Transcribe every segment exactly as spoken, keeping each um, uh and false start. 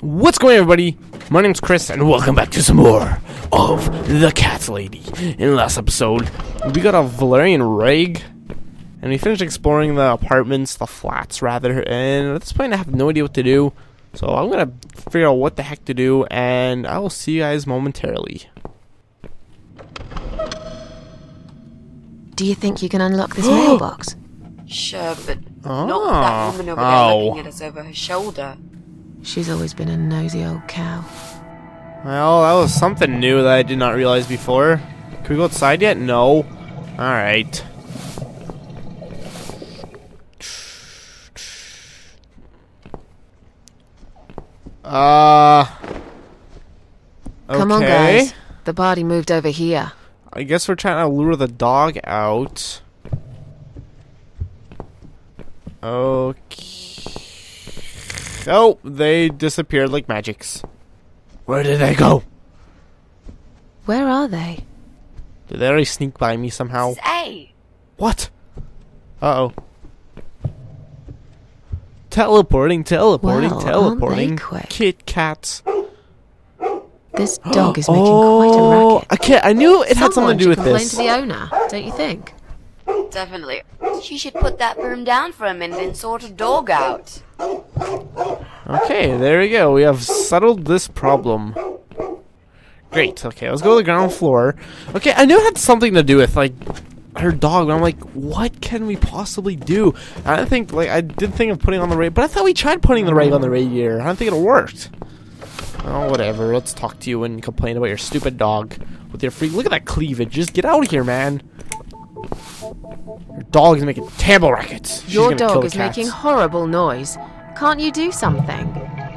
What's going on, everybody? My name's Chris, and welcome back to some more of The Cat Lady. In the last episode, we got a Valerian rig, and we finished exploring the apartments, the flats, rather, and at this point I have no idea what to do, so I'm gonna figure out what the heck to do, and I will see you guys momentarily. Do you think you can unlock this mailbox? Sure, but oh. not that woman over there oh. looking at us over her shoulder. She's always been a nosy old cow. Well, that was something new that I did not realize before. Can we go outside yet? No. Alright. Uh... Okay. Come on, guys. The party moved over here. I guess we're trying to lure the dog out. Okay. Oh, they disappeared like magics. Where did they go? Where are they? Did they already sneak by me somehow? Say! What? Uh-oh. Teleporting, teleporting, well, teleporting. Kit Kats. This dog is making oh, quite a racket. I can't, I knew it Someone had something to do with this. Someone should complain to the owner, don't you think? Definitely. She should put that broom down for a minute and sort a dog out. Okay, there we go. We have settled this problem. Great. Okay, let's go to the ground floor. Okay, I knew it had something to do with, like, her dog, but I'm like, what can we possibly do? I didn't think, like, I did think of putting on the rag, but I thought we tried putting the rag on the radiator. I don't think it worked. Oh, whatever. Let's talk to you and complain about your stupid dog with your free. Look at that cleavage. Just get out of here, man. Your dog is making terrible rackets. Your dog is making horrible noise. Can't you do something?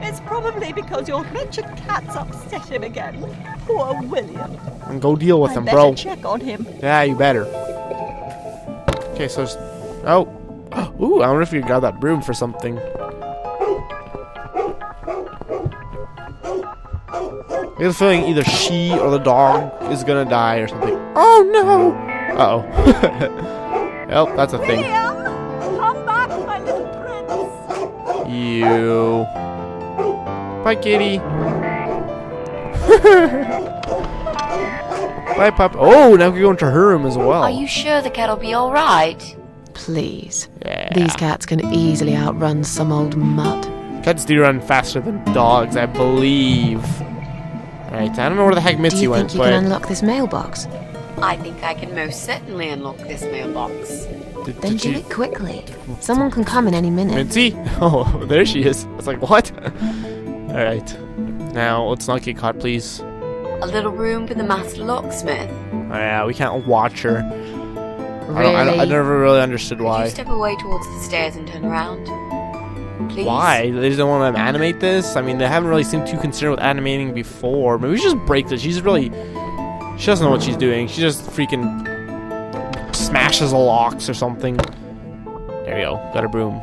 It's probably because your wretched cat's upset him again. Poor William. And go deal with him, bro. Check on him. Yeah, you better. Okay, so just, oh, ooh, I wonder if you got that broom for something. I have a feeling either she or the dog is gonna die or something. Oh no. Uh oh. Well, that's a thing. William, come back, my little prince. You. Bye, kitty. Bye, pup. Oh, now we can go into her room as well. Are you sure the cat'll be all right? Please. Yeah. These cats can easily outrun some old mutt. Cats do run faster than dogs, I believe. All right. I don't know where the heck Mitzi went. Do you think you can unlock this mailbox? I think I can most certainly unlock this mailbox. Did, then did do you... it quickly. Someone can come in any minute. Mitzi? Oh, there she is. I was like, what? Alright. Now, let's not get caught, please. A little room for the master locksmith. Oh, yeah, we can't watch her. Really? I, don't, I, don't, I never really understood why. Could you step away towards the stairs and turn around? Please? Why? They just don't want to animate this? I mean, they haven't really seemed too concerned with animating before. Maybe we should just break this. She's really... She doesn't know what she's doing. She just freaking smashes the locks or something. There we go. Got a broom.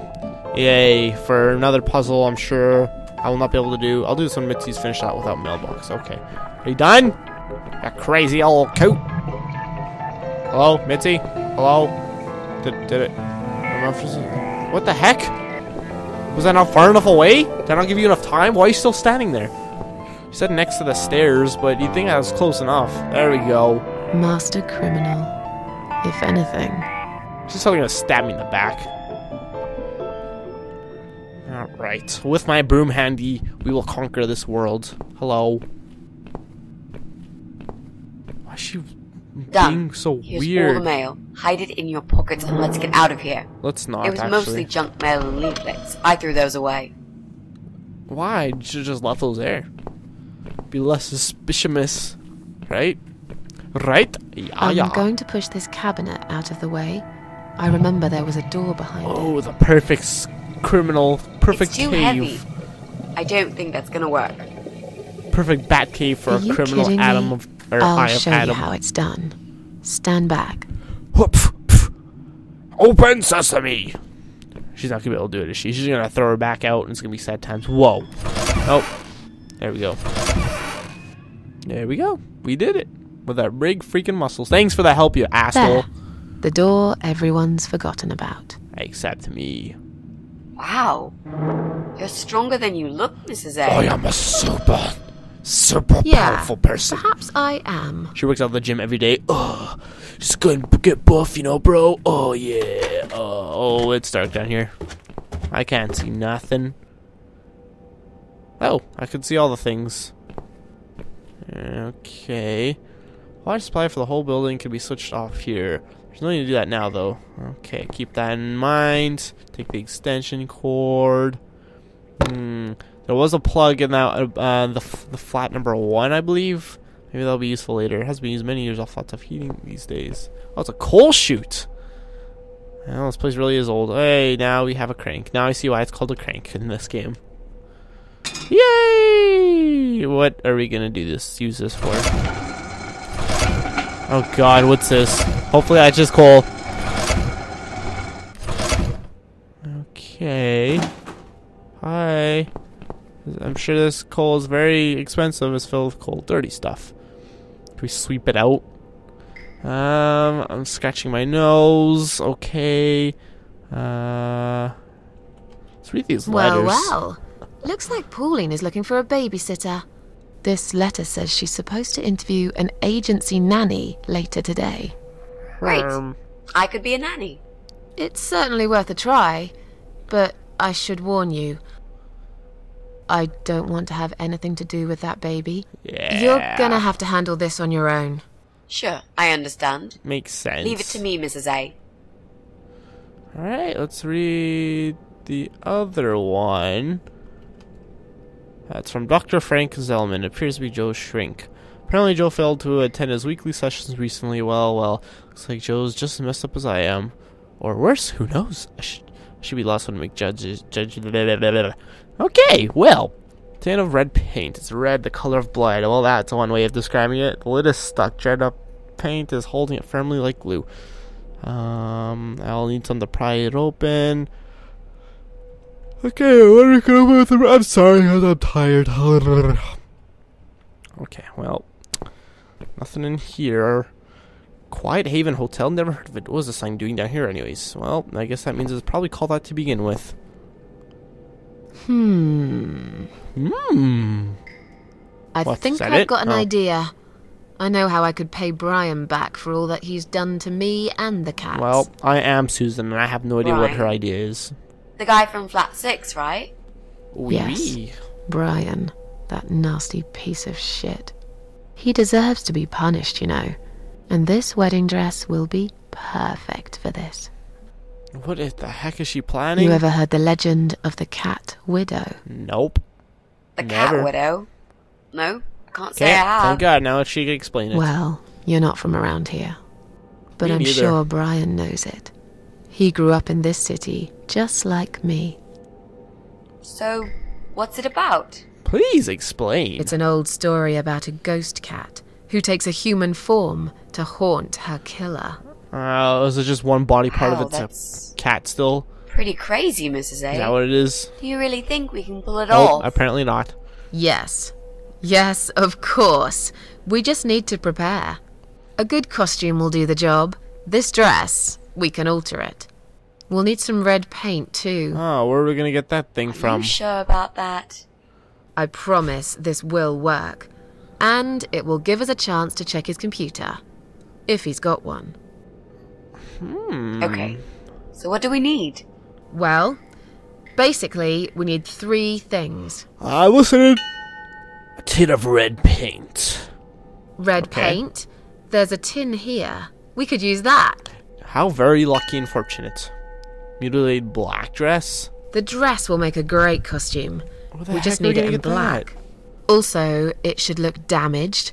Yay. For another puzzle, I'm sure I will not be able to do. I'll do this when Mitzi's finished out without mailbox. Okay. Are you done? That crazy old coat. Hello, Mitzi? Hello? Did, did it... What the heck? Was that not far enough away? Did I not give you enough time? Why are you still standing there? You said next to the stairs, but you'd think I was close enough. There we go. Master criminal, if anything. She's probably gonna stab me in the back. Alright, with my broom handy, we will conquer this world. Hello. Why is she Done. being so Here's weird? All the mail. Hide it in your pockets and let's get out of here. Let's not, It was actually. mostly junk mail and leaflets. I threw those away. Why? You should've just left those there. Be less suspicious, right? Right? Yeah, I'm yeah. going to push this cabinet out of the way. I remember there was a door behind oh, it. Oh, the perfect criminal, perfect cave. It's too heavy. I don't think that's gonna work. Perfect bat cave for Are a criminal atom of or I'll eye of show atom. you how it's done. Stand back. Whoop! Open sesame. She's not gonna be able to do it, is she? She's gonna throw her back out, and it's gonna be sad times. Whoa! Oh, there we go. There we go. We did it. With our big freaking muscles. Thanks for the help, you asshole. There. The door everyone's forgotten about. Except me. Wow. You're stronger than you look, Missus A. I am a super, super yeah, powerful person. Perhaps I am. She works out of the gym every day. Oh, just go and get buff, you know, bro. Oh, yeah. Oh, oh, it's dark down here. I can't see nothing. Oh, I can see all the things. Okay. Water supply for the whole building can be switched off here. There's no need to do that now, though. Okay, keep that in mind. Take the extension cord. Hmm. There was a plug in that uh, the the flat number one, I believe. Maybe that'll be useful later. It has been used many years off lots of heating these days. Oh, it's a coal chute. Well, this place really is old. Hey, now we have a crank. Now I see why it's called a crank in this game. Yay! What are we gonna do this? Use this for? Oh God, what's this? Hopefully, I just coal. Okay. Hi. I'm sure this coal is very expensive. It's filled with coal. Dirty stuff. Can we sweep it out? Um, I'm scratching my nose. Okay. Uh, let's read these letters. Well, well. Looks like Pauline is looking for a babysitter. This letter says she's supposed to interview an agency nanny later today. Right. Um, I could be a nanny. It's certainly worth a try, but I should warn you. I don't want to have anything to do with that baby. Yeah. You're gonna have to handle this on your own. Sure, I understand. Makes sense. Leave it to me, Missus A. Alright, let's read the other one. That's from Doctor Frank Zellman. It appears to be Joe's shrink. Apparently Joe failed to attend his weekly sessions recently. Well, well, looks like Joe's just as messed up as I am. Or worse, who knows? I should, I should be lost when McJudge... Judge, blah, blah, blah, blah. Okay, well, tan of red paint. It's red, the color of blood. Well, that's one way of describing it. The lid is stuck. Dried up paint is holding it firmly like glue. Um, I'll need something to pry it open. Okay, what are we going to do with it? I'm sorry, I'm tired. Okay, well, nothing in here. Quiet Haven Hotel. Never heard of it. What was the sign doing down here, anyways? Well, I guess that means it's probably called that to begin with. Hmm. Hmm. I what, think I've it? got an oh. idea. I know how I could pay Brian back for all that he's done to me and the cats. Well, I am Susan, and I have no idea Brian. what her idea is. The guy from Flat Six, right? Oui. Yes. Brian, that nasty piece of shit. He deserves to be punished, you know. And this wedding dress will be perfect for this. What the heck is she planning? You ever heard the legend of the Cat Widow? Nope. The Never. Cat Widow? No, I can't say I have. Thank God, now she can explain it. Well, you're not from around here. But me I'm neither. sure Brian knows it. He grew up in this city, just like me. So, what's it about? Please explain. It's an old story about a ghost cat who takes a human form to haunt her killer. Uh, is it just one body part wow, of it's a cat still? Pretty crazy, Missus A. Is that what it is? Do you really think we can pull it oh, off? Apparently not. Yes. Yes, of course. We just need to prepare. A good costume will do the job. This dress, we can alter it. We'll need some red paint, too. Oh, where are we going to get that thing from? Are you sure about that? I promise this will work. And it will give us a chance to check his computer. If he's got one. Hmm. Okay, so what do we need? Well, basically, we need three things. I listened. A tin of red paint. Red okay. paint? There's a tin here. We could use that. How very lucky and fortunate. Mutilated black dress? The dress will make a great costume. We just need it in black. That? Also, it should look damaged.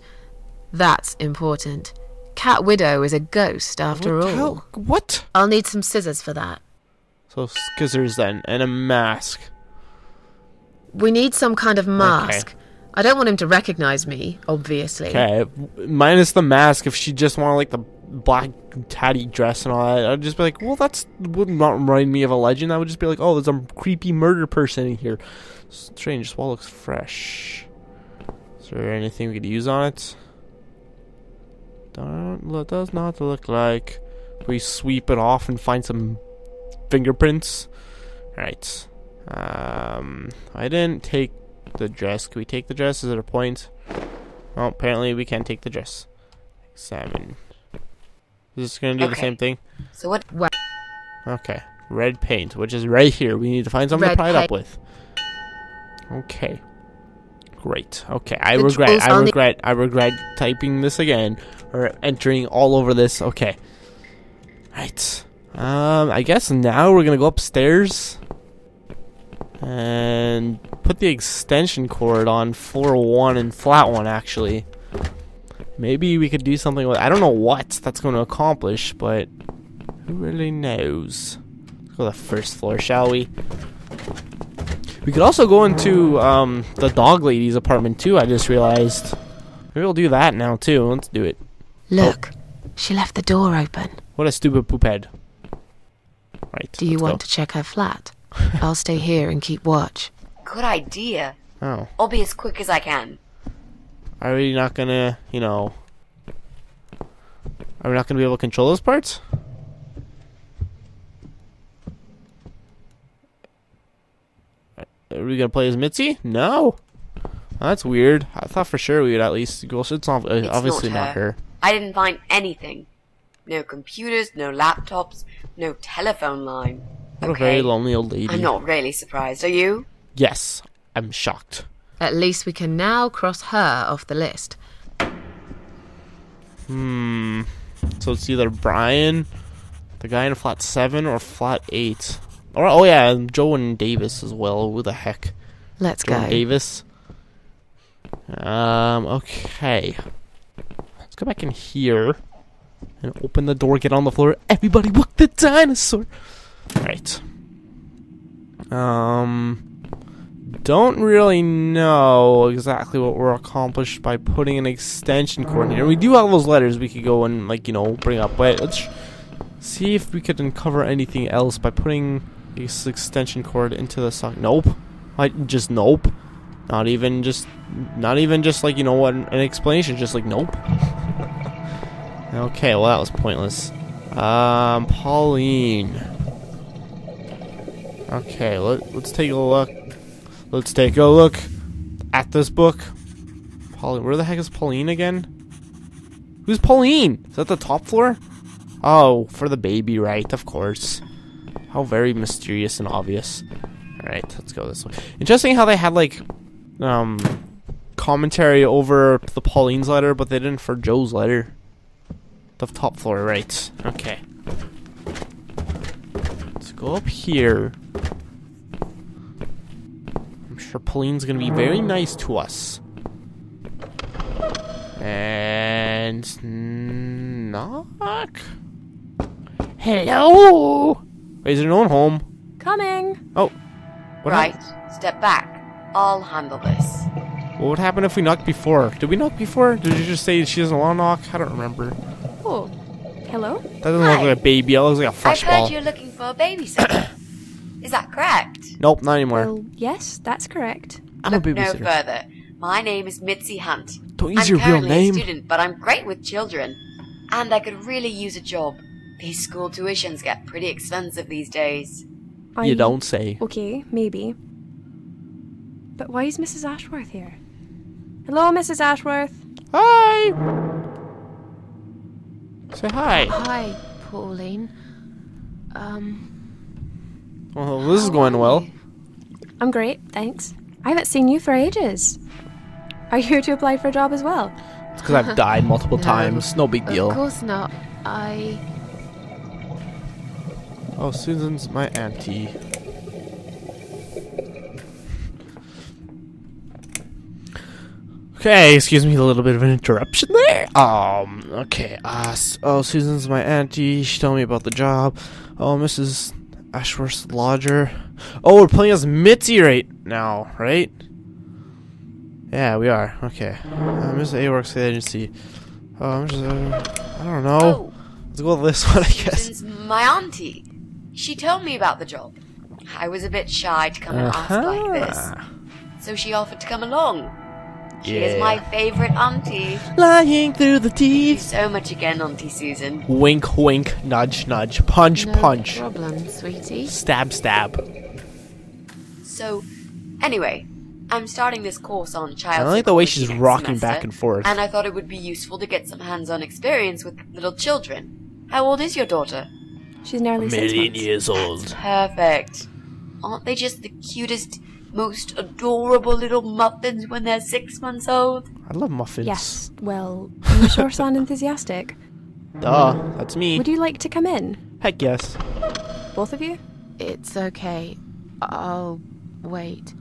That's important. Cat Widow is a ghost, after what all. What? I'll need some scissors for that. So scissors, then, and a mask. We need some kind of mask. Okay. I don't want him to recognize me, obviously. Okay, minus the mask. If she just wanted, like, the black tatty dress and all that, I'd just be like, well, that's would not remind me of a legend. I would just be like, oh, there's a creepy murder person in here. Strange, this wall looks fresh. Is there anything we could use on it? It does not look like. We sweep it off and find some fingerprints. All right. Um, I didn't take the dress. Can we take the dress? Is it a point? Well, apparently we can't take the dress. Examine. Is this going to do okay. the same thing? So what? What? Okay. Red paint, which is right here. We need to find something Red to pry it up with. Okay. Great. Okay. I regret. I regret. I regret typing this again or entering all over this. Okay. Right. Um. I guess now we're gonna go upstairs and put the extension cord on floor one and flat one. Actually, maybe we could do something with. I don't know what that's going to accomplish, but who really knows? Let's go to the first floor, shall we? We could also go into um, the dog lady's apartment too, I just realized. Maybe we'll do that now too. Let's do it. Look, oh. she left the door open. What a stupid poophead. Right. Do you want go. to check her flat? I'll stay here and keep watch. Good idea. Oh. I'll be as quick as I can. Are we not gonna, you know... Are we not gonna be able to control those parts? Are we gonna play as Mitzi? No. That's weird. I thought for sure we would at least go. It's not, it's obviously not her. not her. I didn't find anything. No computers, no laptops, no telephone line. What okay. a very lonely old lady. I'm not really surprised. Are you? Yes, I'm shocked. At least we can now cross her off the list. Hmm. So it's either Brian, the guy in flat seven, or flat eight. Oh yeah, Joan Davis as well. Who the heck? Let's Joan go. Davis. Um. Okay. Let's go back in here and open the door. Get on the floor. Everybody, look the dinosaur. All right. Um. Don't really know exactly what we're accomplished by putting an extension cord in here. We do have those letters we could go and like you know bring up. Wait, let's see if we could uncover anything else by putting this extension cord into the sock. Nope. I just nope. Not even just not even just like you know what an explanation, just like nope. Okay, well that was pointless. Um Pauline. Okay, let, let's take a look. Let's take a look at this book. Pauline, where the heck is Pauline again? Who's Pauline? Is that the top floor? Oh, for the baby, right? Of course. How very mysterious and obvious. Alright, let's go this way. Interesting how they had, like, um, commentary over the Pauline's letter, but they didn't for Joe's letter. The top floor, right. Okay. Let's go up here. I'm sure Pauline's gonna be very nice to us. And... knock? Hello? Wait, is there no one home? Coming. Oh. What right. Happened? Step back. I'll handle this. What would happen if we knocked before? Did we knock before? Did you just say she doesn't want to knock? I don't remember. Oh. Hello? That doesn't Hi. look like a baby. That looks like a fresh ball. I heard ball. You're looking for a babysitter. Is that correct? Nope, not anymore. Well, yes, that's correct. I'm look a babysitter. No further. My name is Mitzi Hunt. Don't use I'm your real name. I'm a student, but I'm great with children. And I could really use a job. These school tuitions get pretty expensive these days. I, you don't say. Okay, maybe. But why is Missus Ashworth here? Hello, Missus Ashworth. Hi. Say hi. Hi, Pauline. Um. Well, this is going well. I'm great, thanks. I haven't seen you for ages. Are you here to apply for a job as well? It's because I've died multiple no, times. No big deal. Of course not. I... Oh, Susan's my auntie. Okay, excuse me, a little bit of an interruption there. Um, okay. Uh, oh, Susan's my auntie. She told me about the job. Oh, Missus Ashworth's lodger. Oh, we're playing as Mitzi right now, right? Yeah, we are. Okay. Uh, Missus Ashworth's agency. Oh, I'm just. Uh, I don't know. Oh. Let's go with this one, I guess. Susan's my auntie. She told me about the job. I was a bit shy to come and ask like this, so she offered to come along. She yeah. is my favorite auntie. Lying through the teeth. Thank you so much again, Auntie Susan. Wink, wink, nudge, nudge, punch, no punch. No problem, sweetie. Stab, stab. So, anyway, I'm starting this course on child. I like the way she's rocking back and forth. And I thought it would be useful to get some hands-on experience with little children. How old is your daughter? She's nearly six months. A million years old. That's perfect. Aren't they just the cutest, most adorable little muffins when they're six months old? I love muffins. Yes, well, you sure sound enthusiastic. Duh, that's me. Would you like to come in? Heck yes. Both of you? It's okay. I'll wait.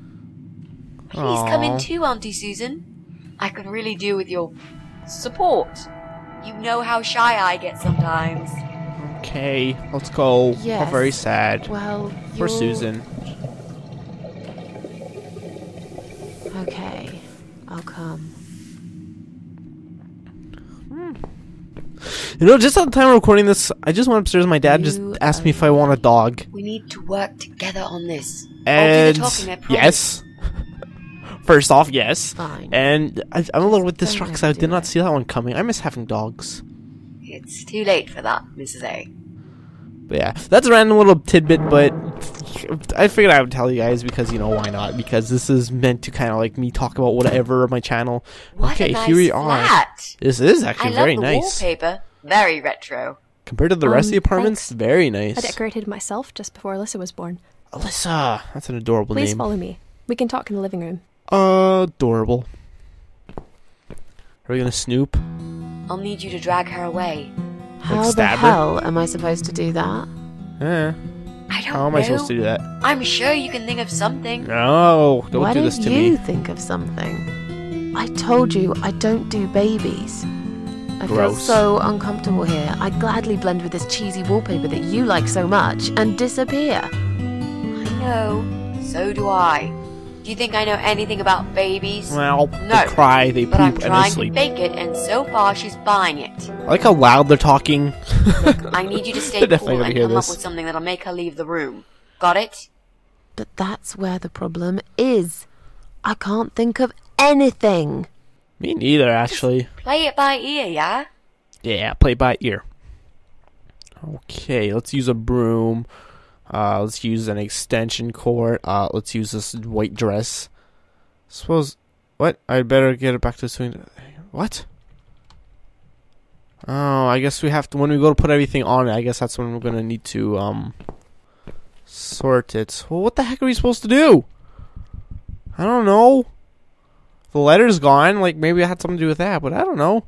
Please Aww. Come in too, Auntie Susan. I could really do with your support. You know how shy I get sometimes. Okay, let's go. Yes. I'm very sad. Well, for Susan. Okay, I'll come. You know, just at the time of recording this, I just went upstairs and my dad you just asked me if I want a dog. We need to work together on this. And I'll do the talking, I promise. Yes. First off, yes. Fine. And I, I'm a little bit distraught because I did not see that one coming. I miss having dogs. It's too late for that, Missus A. But yeah, that's a random little tidbit, but I figured I would tell you guys because, you know, why not? Because this is meant to kind of like me talk about whatever on my channel. What okay, a nice here we are. Flat. This is actually I love very the nice. Wallpaper. Very retro. Compared to the um, rest of the apartments, thanks. Very nice. I decorated myself just before Alyssa was born. Alyssa! That's an adorable Please name. Please follow me. We can talk in the living room. Adorable. Are we gonna snoop? I'll need you to drag her away. How like the hell her? Am I supposed to do that? Eh. I don't How am know. I supposed to do that? I'm sure you can think of something. No, don't Why do this to me. Why didn't you think of something? I told you I don't do babies. I Gross. Feel so uncomfortable here. I gladly blend with this cheesy wallpaper that you like so much and disappear. I know. So do I. Do you think I know anything about babies? Well, no. They cry, they but poop, and they sleep. But I'm trying to fake it, and so far she's buying it. I like how loud they're talking. Look, I need you to stay cool and come this. Up with something that'll make her leave the room. Got it? But that's where the problem is. I can't think of anything. Me neither, actually. Just play it by ear, yeah? Yeah, play it by ear. Okay, let's use a broom. Uh, let's use an extension cord. Uh, let's use this white dress. Suppose... What? I'd better get it back to the swing. What? Oh, I guess we have to... When we go to put everything on it, I guess that's when we're going to need to, um... sort it. Well, what the heck are we supposed to do? I don't know. The letter's gone. Like, maybe it had something to do with that, but I don't know.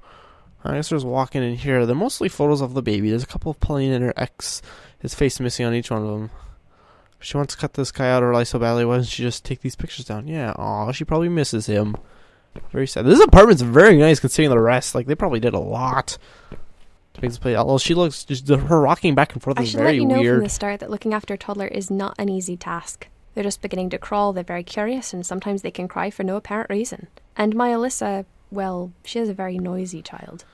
I guess there's walking in here. They're mostly photos of the baby. There's a couple of Pauline and her ex. His face missing on each one of them. If she wants to cut this guy out of her life so badly, why doesn't she just take these pictures down? Yeah, aw, she probably misses him. Very sad. This apartment's very nice considering the rest. Like, they probably did a lot. Although she looks, just her rocking back and forth is very weird. I should let you know weird. From the start that looking after a toddler is not an easy task. They're just beginning to crawl, they're very curious, and sometimes they can cry for no apparent reason. And my Alyssa, well, she is a very noisy child.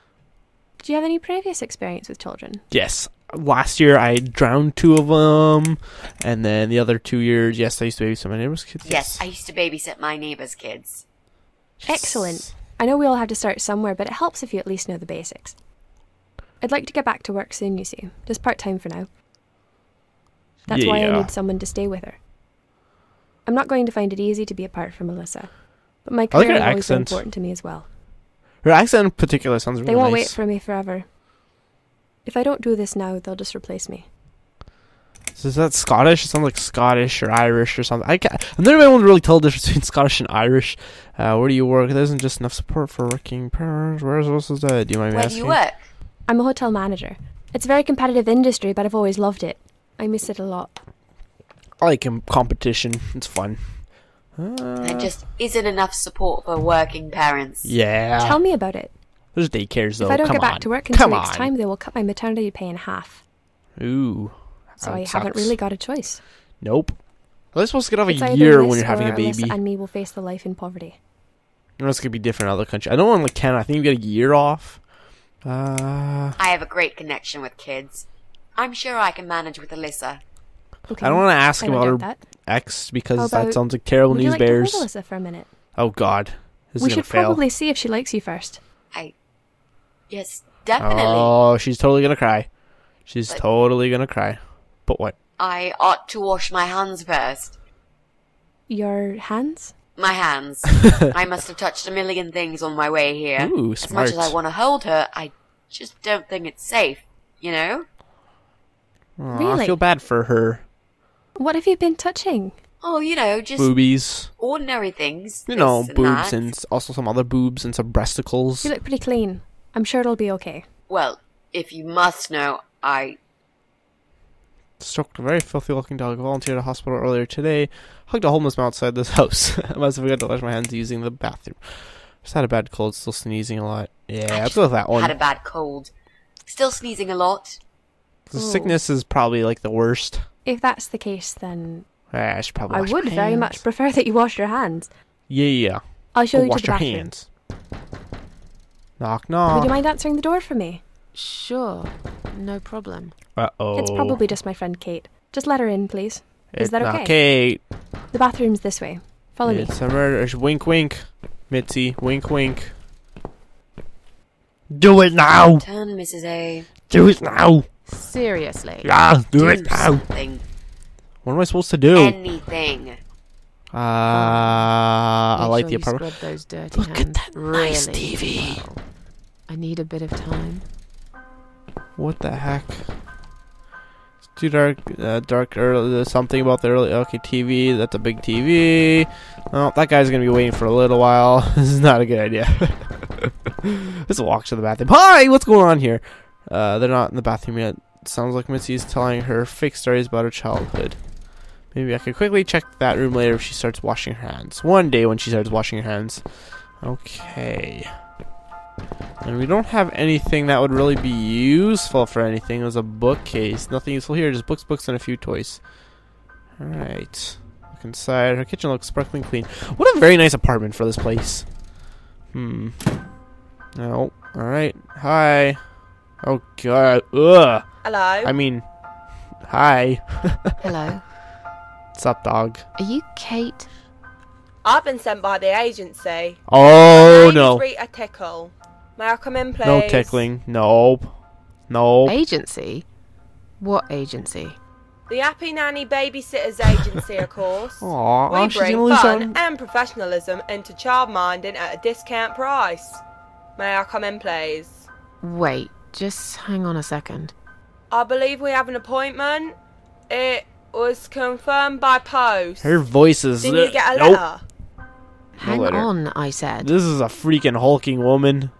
Do you have any previous experience with children? Yes. Last year I drowned two of them, and then the other two years, yes, I used to babysit my neighbor's kids. Yes, yes I used to babysit my neighbor's kids. Yes. Excellent. I know we all have to start somewhere, but it helps if you at least know the basics. I'd like to get back to work soon, you see. Just part-time for now. That's yeah. why I need someone to stay with her. I'm not going to find it easy to be apart from Alyssa, but my career is always so important to me as well. Her accent in particular sounds really nice. They won't wait for me forever. If I don't do this now, they'll just replace me. So is that Scottish? It sounds like Scottish or Irish or something. I can't, I've never been able to really tell the difference between Scottish and Irish. Uh, where do you work? There isn't just enough support for working parents. Where else is that? Do you mind me asking? Where do you work? I'm a hotel manager. It's a very competitive industry, but I've always loved it. I miss it a lot. I like competition. It's fun. Uh, there just isn't enough support for working parents. Yeah. Tell me about it. There's daycares though. If I don't Come get on. Back to work until Come next on. Time, they will cut my maternity pay in half. Ooh. So I sucks. Haven't really got a choice. Nope. Well, they're supposed to get off it's a year when you're having a baby. Alyssa and me will face the life in poverty. No, it's gonna be different in other countries. I know in like Canada, I think you get a year off. Uh. I have a great connection with kids. I'm sure I can manage with Alyssa. Okay. I don't want to ask about her that. Ex because that sounds like terrible news like bears. To Alyssa for a minute? Oh God, this we is should fail. Probably see if she likes you first. I, yes, definitely. Oh, she's totally gonna cry. She's but totally gonna cry. But what? I ought to wash my hands first. Your hands? My hands. I must have touched a million things on my way here. Ooh, smart. As much as I want to hold her, I just don't think it's safe, you know? Aww, really? I feel bad for her. What have you been touching? Oh, you know, just... Boobies. Ordinary things. You know, and boobs that. And also some other boobs and some breasticles. You look pretty clean. I'm sure it'll be okay. Well, if you must know, I... Stroked a very filthy-looking dog, volunteered at a hospital earlier today, hugged a homeless man outside this house. I must have forgot to wash my hands using the bathroom. Just had a bad cold, still sneezing a lot. Yeah, I'll go with that one. Had a bad cold. Still sneezing a lot. The Ooh. Sickness is probably, like, the worst. If that's the case, then... Yeah, I should probably wash I would very much prefer that you wash your hands. Yeah, yeah. I'll show I'll you wash to the your bathroom. Hands. Knock, knock. Would you mind answering the door for me? Sure. No problem. Uh-oh. It's probably just my friend Kate. Just let her in, please. Is it's that okay? Not Kate. The bathroom's this way. Follow it's me. It's a murder. Wink, wink. Mitzi, wink, wink. Do it now! Turn, Missus A. Do it now! Seriously? Yeah, do, do it now! Something. What am I supposed to do? Anything. Uh, I sure like the apartment. Those dirty Look hands. At that really nice T V. Well, I need a bit of time. What the heck? It's too dark, uh, dark early, there's something about the early, okay, T V, that's a big T V. Oh, that guy's gonna be waiting for a little while. This is not a good idea. Let's walk to the bathroom. Hi, what's going on here? Uh, they're not in the bathroom yet. Sounds like Mitzi's telling her fake stories about her childhood. Maybe I could quickly check that room later if she starts washing her hands. One day when she starts washing her hands. Okay. And we don't have anything that would really be useful for anything. It was a bookcase. Nothing useful here. Just books, books, and a few toys. Alright. Look inside. Her kitchen looks sparkling clean. What a very nice apartment for this place. Hmm. No. Oh, alright. Hi. Oh, God. Ugh. Hello. I mean, hi. Hello. What's up, dog? Are you Kate? I've been sent by the agency. Oh, no. Rita Tickle. May I come in, please? No tickling. Nope. Nope. Agency? What agency? The Happy Nanny Babysitter's Agency, of course. Aww, we I'm bring fun and professionalism into child minding at a discount price. May I come in, please? Wait, just hang on a second. I believe we have an appointment. It was confirmed by post. Her voice is... Did uh, you get a letter? Nope. Hang no letter. on, I said. This is a freaking hulking woman.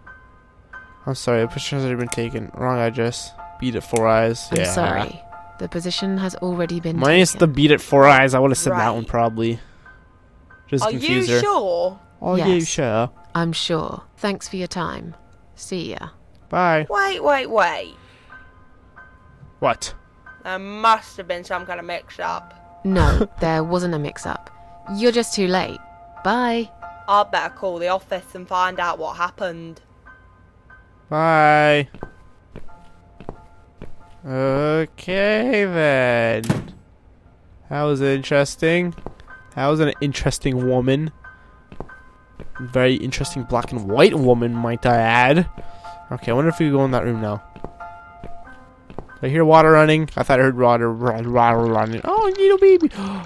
I'm sorry, the position has already been taken. Wrong address. Beat it four eyes. Yeah. I'm sorry. The position has already been Minus taken. Minus the beat it four eyes. I would have said right. that one probably. Just Are confuse you her. sure? Are yes, you sure? I'm sure. Thanks for your time. See ya. Bye. Wait, wait, wait. What? There must have been some kind of mix-up. No, there wasn't a mix-up. You're just too late. Bye. I'd better call the office and find out what happened. Bye. Okay, then. That was interesting. That was an interesting woman. Very interesting black and white woman, might I add. Okay, I wonder if we can go in that room now. Did I hear water running? I thought I heard water, water, water running. Oh, little baby. Oh,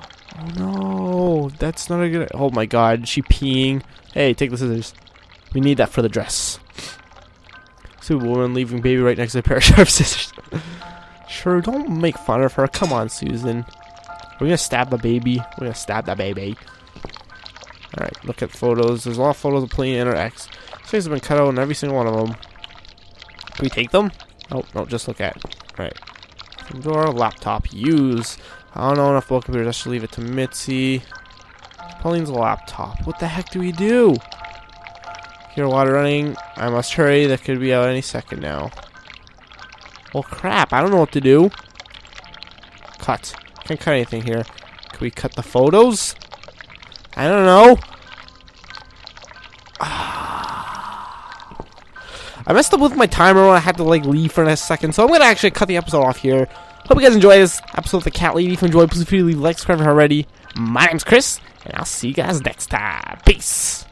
no. That's not a good... Oh, my God. Is she peeing? Hey, take the scissors. We need that for the dress. Woman leaving baby right next to a pair of sharp scissors. Sure, don't make fun of her. Come on, Susan. We're gonna stab the baby. We're gonna stab the baby. Alright, look at photos. There's a lot of photos of Pliny and her ex. Things have been cut out in every single one of them. Can we take them? Oh, no, just look at it. Alright. Door, laptop, use. I don't know enough about computers. I should leave it to Mitzi. Pauline's laptop. What the heck do we do? Hear water running. I must hurry. That could be out any second now. Well, crap. I don't know what to do. Cut. Can't cut anything here. Can we cut the photos? I don't know. I messed up with my timer when I had to, like, leave for a second, so I'm going to actually cut the episode off here. Hope you guys enjoy this episode of The Cat Lady. If you enjoyed, please feel free to leave a like, subscribe if you're already. My name's Chris, and I'll see you guys next time. Peace.